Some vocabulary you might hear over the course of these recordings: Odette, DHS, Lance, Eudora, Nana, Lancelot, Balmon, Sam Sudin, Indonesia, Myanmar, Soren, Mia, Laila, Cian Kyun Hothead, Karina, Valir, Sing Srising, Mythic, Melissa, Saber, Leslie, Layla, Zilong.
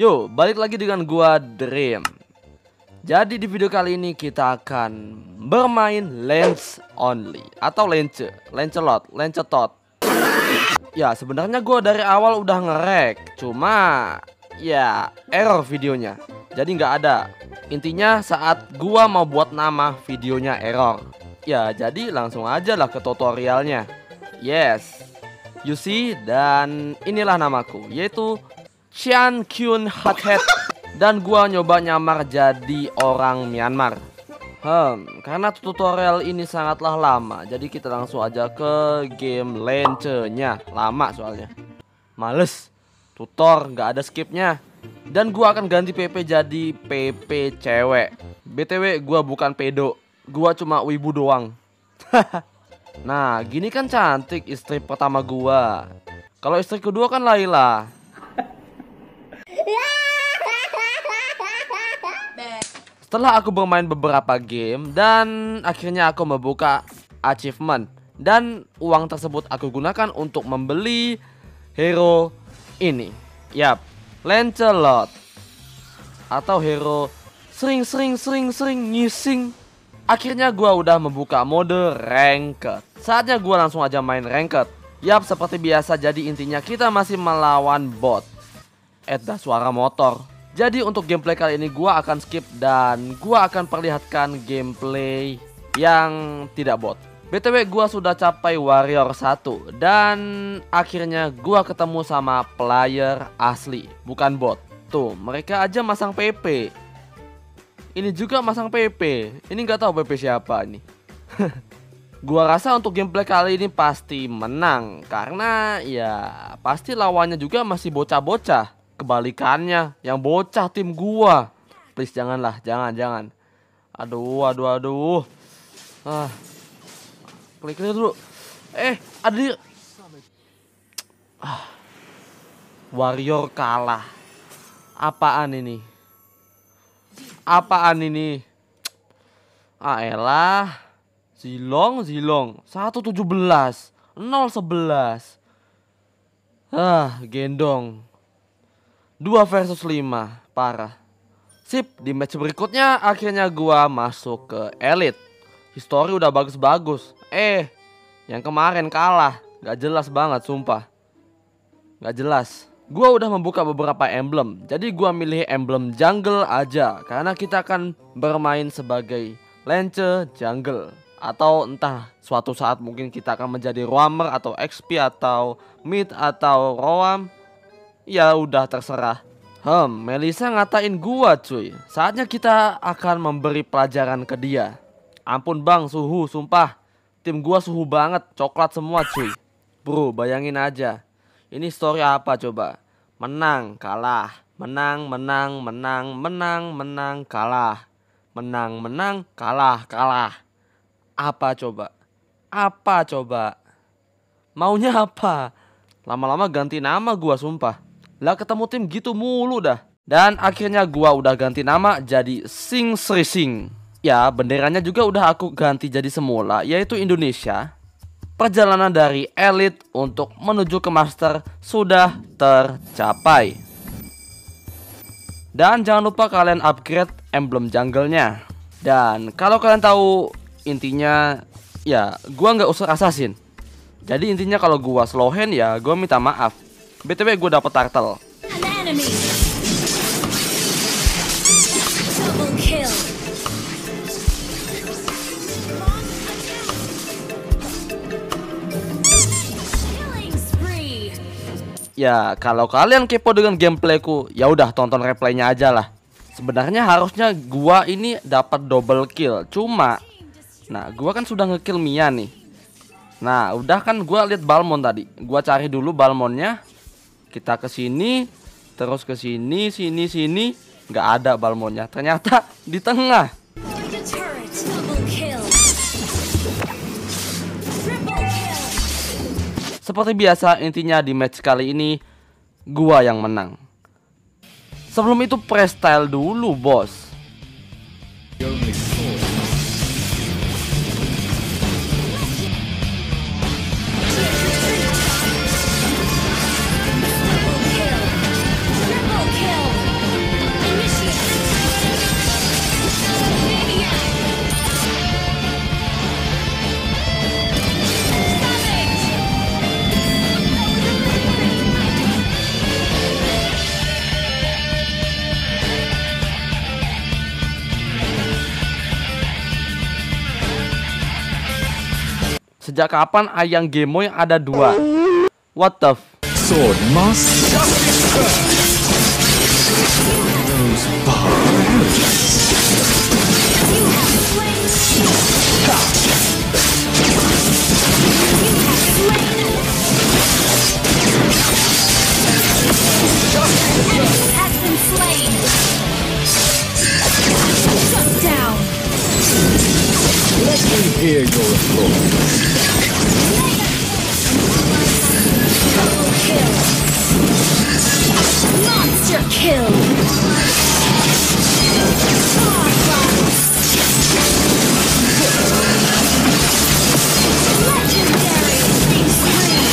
Yo, balik lagi dengan gua Dream. Jadi di video kali ini kita akan bermain Lance Only atau Lancelot. Ya, sebenarnya gua dari awal udah ngerek, cuma ya error videonya. Jadi nggak ada. Intinya saat gua mau buat nama videonya error. Ya, jadi langsung aja lah ke tutorialnya. Yes. You see, dan inilah namaku, yaitu Cian Kyun Hothead, dan gua nyoba nyamar jadi orang Myanmar. Karena tutorial ini sangatlah lama, jadi kita langsung aja ke game Lance-nya. Lama soalnya, males tutor, nggak ada skipnya. Dan gua akan ganti PP jadi PP cewek. BTW gua bukan pedo, gua cuma wibu doang. Nah, gini kan cantik istri pertama gua. Kalau istri kedua kan Laila. Setelah aku bermain beberapa game dan akhirnya aku membuka achievement, dan uang tersebut aku gunakan untuk membeli hero ini. Yap, Lancelot atau hero sering ngising. Akhirnya gua udah membuka mode ranked. Saatnya gua langsung aja main ranked. Yap, seperti biasa, jadi intinya kita masih melawan bot. Ada suara motor. Jadi untuk gameplay kali ini gua akan skip dan gua akan perlihatkan gameplay yang tidak bot. BTW gua sudah capai warrior 1 dan akhirnya gua ketemu sama player asli, bukan bot. Tuh, mereka aja masang PP. Ini juga masang PP. Ini nggak tahu PP siapa ini. Gua rasa untuk gameplay kali ini pasti menang karena ya pasti lawannya juga masih bocah-bocah. Kebalikannya, yang bocah tim gua. Please janganlah, jangan. Aduh. Ah. Klik dulu. Ada di... Warrior kalah. Apaan ini? Elah. Zilong. 117. 011. Gendong. 2 versus 5, parah. Sip, di match berikutnya akhirnya gua masuk ke elite. History udah bagus-bagus. Yang kemarin kalah, gak jelas banget sumpah. Gak jelas. Gua udah membuka beberapa emblem, jadi gua milih emblem jungle aja karena kita akan bermain sebagai Lance jungle. Atau entah suatu saat mungkin kita akan menjadi roamer atau XP atau mid atau roam. Ya udah terserah. Melissa ngatain gua cuy. Saatnya kita akan memberi pelajaran ke dia. Ampun bang, suhu sumpah. Tim gua suhu banget, coklat semua cuy. Bro, bayangin aja. Ini story apa coba? Menang, kalah. Menang, kalah. Menang, kalah. Apa coba? Maunya apa? Lama-lama ganti nama gua sumpah. Lah ketemu tim gitu mulu dah. Dan akhirnya gua udah ganti nama jadi Sing Srising. Ya, benderanya juga udah aku ganti jadi semula, yaitu Indonesia. Perjalanan dari elite untuk menuju ke master sudah tercapai. Dan jangan lupa kalian upgrade emblem jungle-nya. Dan kalau kalian tahu intinya, ya gua nggak usah assassin. Jadi intinya kalau gua slow hand ya gua minta maaf. BTW gue dapet turtle. Ya, kalau kalian kepo dengan gameplayku, ya udah tonton replaynya aja lah. Sebenarnya harusnya gua ini dapat double kill, cuma nah gua kan sudah ngekill Mia nih. Nah, udah kan gua lihat Balmon tadi. Gua cari dulu Balmonnya. Kita ke sini, terus ke sini, nggak ada Balmonnya. Ternyata di tengah. Seperti biasa, intinya di match kali ini gua yang menang. Sebelum itu press style dulu, bos. Sejak kapan ayang gemoy ada dua? What the f... Sword must... Let me hear your applause. Double kill. Monster kill. Legendary. Sing Srising.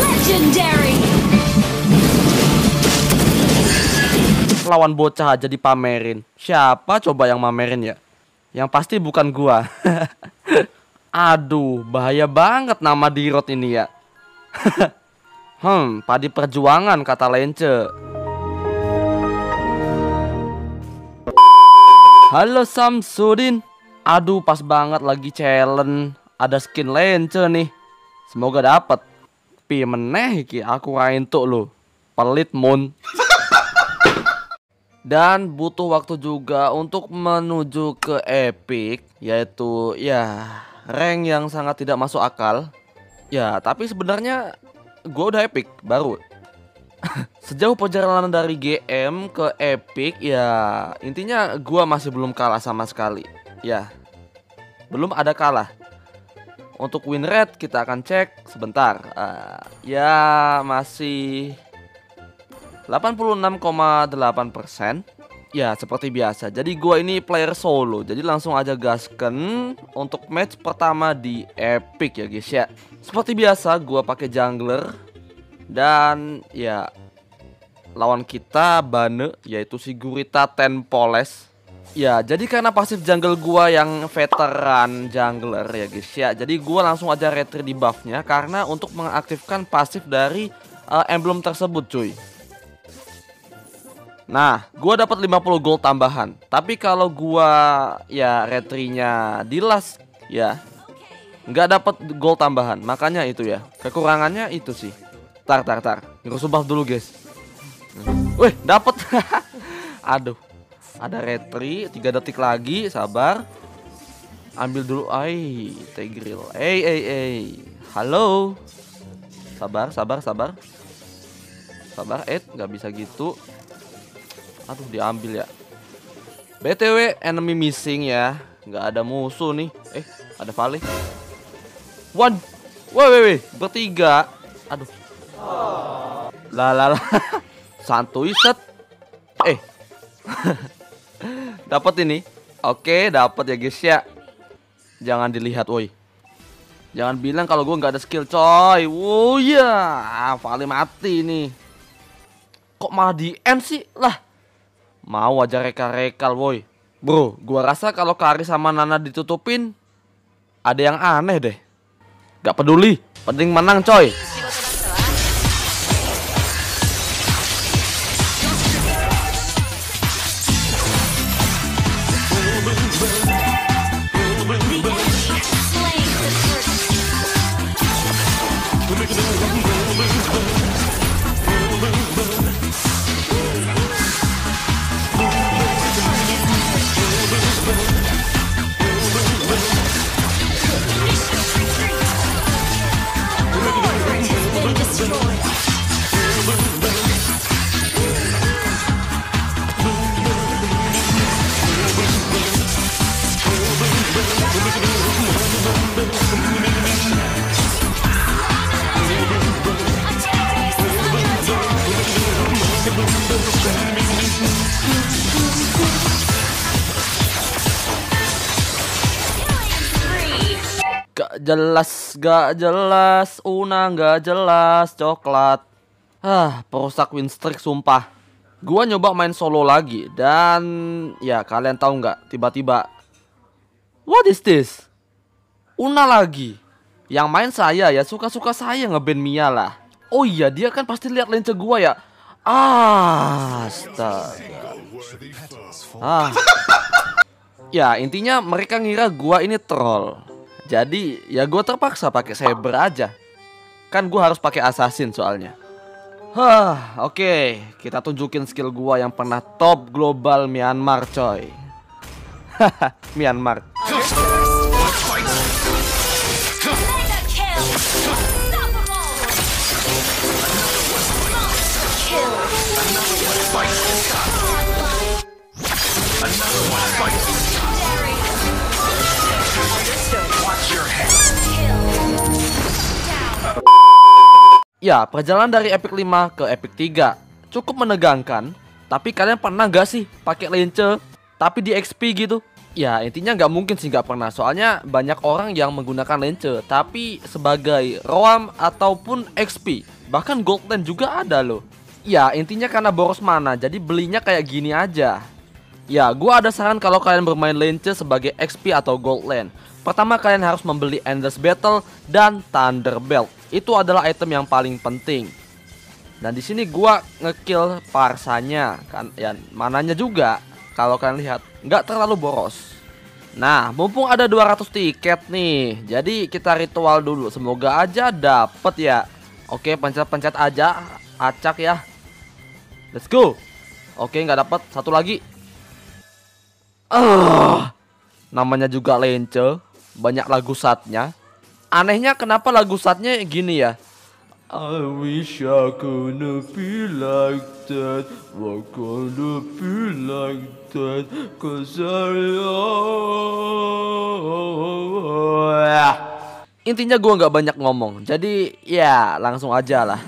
Legendary. Lawan bocah aja dipamerin. Siapa coba yang mamerin ya? Yang pasti bukan gua. Aduh, bahaya banget nama Dirot ini ya. Padi perjuangan kata Lence. Halo Sam Sudin. Aduh, pas banget lagi challenge. Ada skin Lence nih. Semoga dapet. Pi meneh iki aku rain tuh lo. Pelit mun. Dan butuh waktu juga untuk menuju ke epic, yaitu ya rank yang sangat tidak masuk akal. Ya, tapi sebenarnya gue udah epic baru. Sejauh perjalanan dari GM ke epic, ya intinya gue masih belum kalah sama sekali. Ya, belum ada kalah. Untuk win rate kita akan cek sebentar. Ya, masih 86,8%. Ya seperti biasa. Jadi gua ini player solo. Jadi langsung aja gasken untuk match pertama di epic ya guys ya. Seperti biasa gua pakai jungler. Dan ya lawan kita Bane, yaitu si Gurita Tempoles. Ya jadi karena pasif jungle gua yang veteran jungler ya guys ya. Jadi gua langsung aja retry di buffnya, karena untuk mengaktifkan pasif dari emblem tersebut cuy. Nah, gua dapat 50 gold tambahan. Tapi kalau gua ya retrinya di last ya nggak dapat gold tambahan. Makanya itu ya. Kekurangannya itu sih. Tar. Ngerusuh buff dulu, guys. Wih, dapat. Aduh. Ada retri 3 detik lagi, sabar. Ambil dulu ai, Tegril. Hey. Halo. Sabar, nggak bisa gitu. Aduh, diambil ya. BTW enemy missing ya. Nggak ada musuh nih. Ada Valir. One. Woi, bertiga. Aduh. Lah. Santuy set. Dapat ini. Oke, dapat ya guys ya. Jangan dilihat, woi. Jangan bilang kalau gue nggak ada skill, coy. Wow ya, Valir mati nih. Kok malah di end sih? Lah. Mau aja reka-rekal woi. Bro, gua rasa kalau Kari sama Nana ditutupin ada yang aneh deh. Gak peduli, penting menang coy. Gak jelas, Una gak jelas, coklat. Perusak win streak sumpah. Gua nyoba main solo lagi dan ya kalian tahu nggak? Tiba-tiba, what is this? Una lagi. Yang main saya ya suka-suka saya ngeband Mia lah. Oh iya dia kan pasti lihat lens gua ya. Astaga. Ya intinya mereka ngira gua ini troll. Jadi ya gua terpaksa pakai Saber aja. Kan gua harus pakai assassin soalnya. Hah, oke, kita tunjukin skill gua yang pernah top global Myanmar, coy. Haha, Myanmar. Ya, perjalanan dari epic 5 ke epic 3 cukup menegangkan. Tapi kalian pernah gak sih pakai lance tapi di XP gitu? Ya, intinya nggak mungkin sih nggak pernah. Soalnya banyak orang yang menggunakan lance tapi sebagai roam ataupun XP. Bahkan gold lane juga ada loh. Ya, intinya karena boros mana, jadi belinya kayak gini aja. Ya, gua ada saran kalau kalian bermain lance sebagai XP atau gold lane. Pertama, kalian harus membeli Endless Battle dan Thunder Belt. Itu adalah item yang paling penting. Dan di sini gua ngekill parsanya kan, ya mananya juga. Kalau kalian lihat, nggak terlalu boros. Nah, mumpung ada 200 tiket nih, jadi kita ritual dulu. Semoga aja dapet ya. Oke, pencet-pencet aja, acak ya. Let's go. Oke, nggak dapet. Satu lagi. Namanya juga lence, banyak lagu satnya. Anehnya kenapa lagu satnya gini ya? I wish I could be like that, I could be like that, cause I... Intinya gue nggak banyak ngomong, jadi ya langsung aja lah.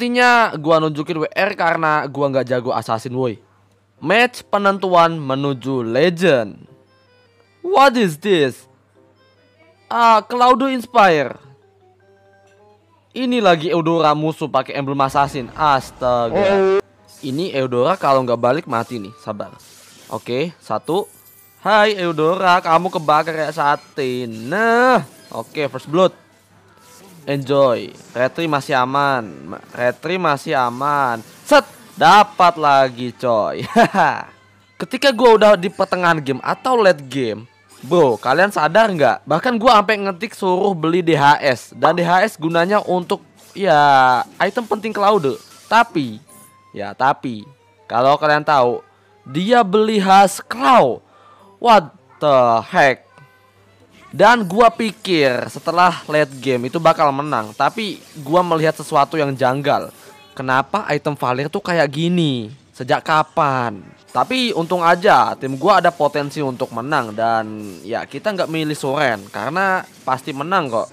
Intinya gua nunjukin WR karena gua nggak jago assassin, woi. Match penentuan menuju legend. What is this? Ah, Claudio Inspire. Ini lagi Eudora musuh pakai emblem assassin. Astaga. Ini Eudora kalau nggak balik mati nih, sabar. Oke, satu. Hai Eudora, kamu kebakar kayak sate. Nah, oke, first blood. Enjoy. Retri masih aman. Retri masih aman. Set, dapat lagi coy. Ketika gue udah di pertengahan game atau late game, bro, kalian sadar nggak? Bahkan gue sampai ngetik suruh beli DHS. Dan DHS gunanya untuk ya item penting Claude. Tapi, ya tapi kalau kalian tahu, dia beli khas Claude. What the heck? Dan gua pikir setelah late game itu bakal menang. Tapi gua melihat sesuatu yang janggal. Kenapa item Valir tuh kayak gini? Sejak kapan? Tapi untung aja tim gua ada potensi untuk menang. Dan ya kita nggak milih Soren karena pasti menang kok.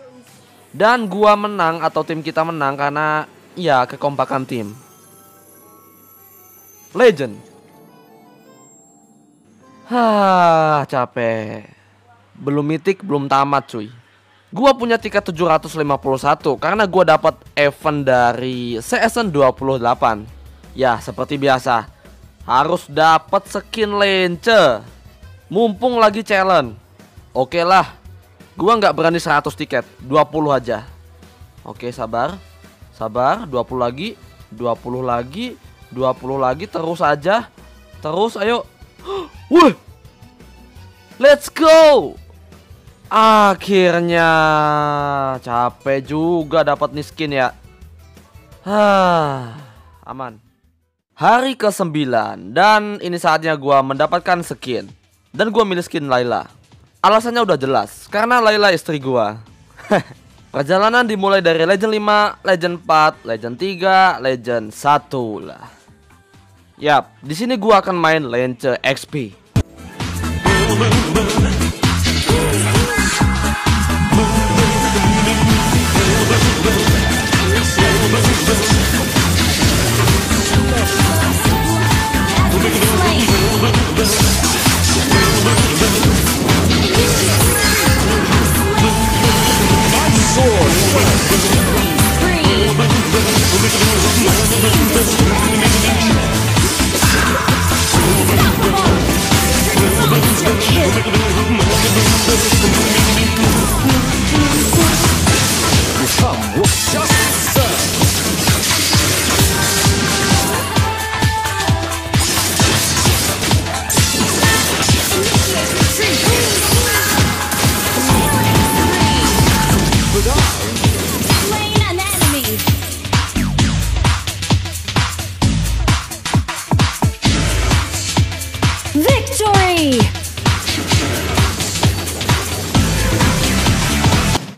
Dan gua menang atau tim kita menang karena ya kekompakan tim. Legend. Hah, capek. Belum mitik, belum tamat cuy. Gua punya tiket 751 karena gua dapat event dari season 28. Ya seperti biasa, harus dapat skin lance. Mumpung lagi challenge. Oke lah, gua nggak berani 100 tiket, 20 aja. Oke sabar. Sabar, 20 lagi, 20 lagi, 20 lagi, terus aja. Terus, ayo. Wuh. Let's go. Akhirnya. Capek juga dapat nih skin ya. Aman. Hari ke-9 dan ini saatnya gua mendapatkan skin. Dan gua milih skin Layla. Alasannya udah jelas, karena Layla istri gua. Perjalanan dimulai dari Legend 5, Legend 4, Legend 3, Legend 1 lah. Yap, di sini gua akan main Lance XP.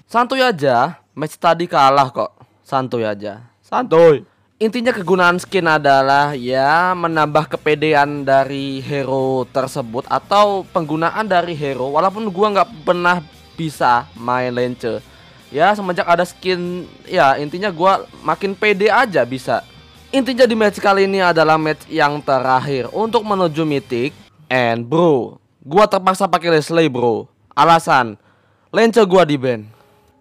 Santuy aja, match tadi kalah kok. Santuy aja, santuy. Intinya kegunaan skin adalah ya menambah kepedean dari hero tersebut atau penggunaan dari hero. Walaupun gua nggak pernah bisa main Lance, ya semenjak ada skin, ya intinya gua makin pede aja bisa. Intinya di match kali ini adalah match yang terakhir untuk menuju mythic. And bro, gua terpaksa pakai Leslie bro. Alasan, Lance gua di ban.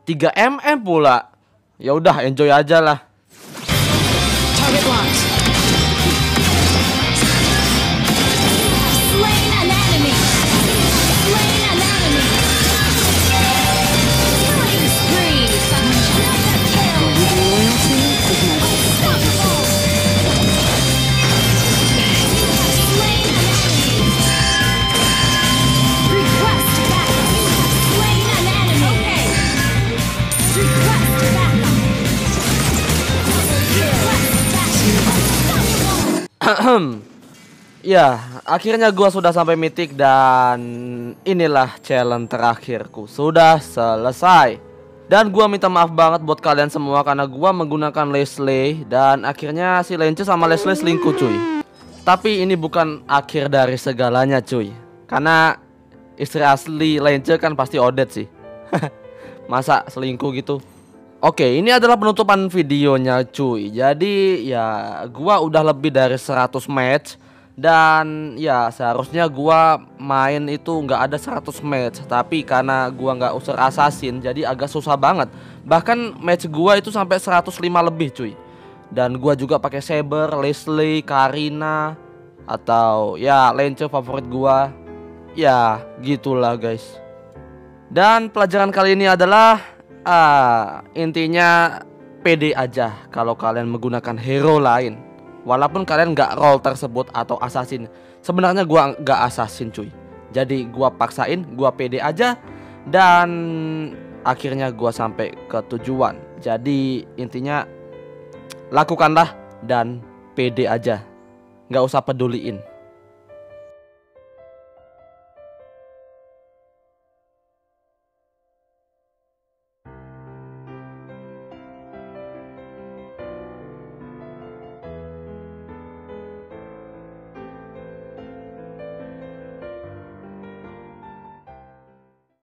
3 mm pula. Ya udah, enjoy aja lah. Ya, akhirnya gua sudah sampai mythic dan inilah challenge terakhirku. Sudah selesai. Dan gua minta maaf banget buat kalian semua karena gua menggunakan Leslie dan akhirnya si Lance sama Leslie selingkuh cuy. Tapi ini bukan akhir dari segalanya cuy. Karena istri asli Lance kan pasti Odette sih. Masa selingkuh gitu. Oke, ini adalah penutupan videonya cuy. Jadi ya gua udah lebih dari 100 match. Dan ya seharusnya gua main itu nggak ada 100 match. Tapi karena gua nggak user assassin jadi agak susah banget. Bahkan match gua itu sampai 105 lebih cuy. Dan gua juga pakai Saber, Leslie, Karina atau ya Lance favorit gua. Ya gitulah guys. Dan pelajaran kali ini adalah intinya pede aja kalau kalian menggunakan hero lain. Walaupun kalian gak role tersebut atau assassin. Sebenarnya gua gak assassin cuy. Jadi gua paksain, gua pede aja. Dan akhirnya gua sampai ke tujuan. Jadi intinya lakukanlah dan pede aja. Gak usah peduliin.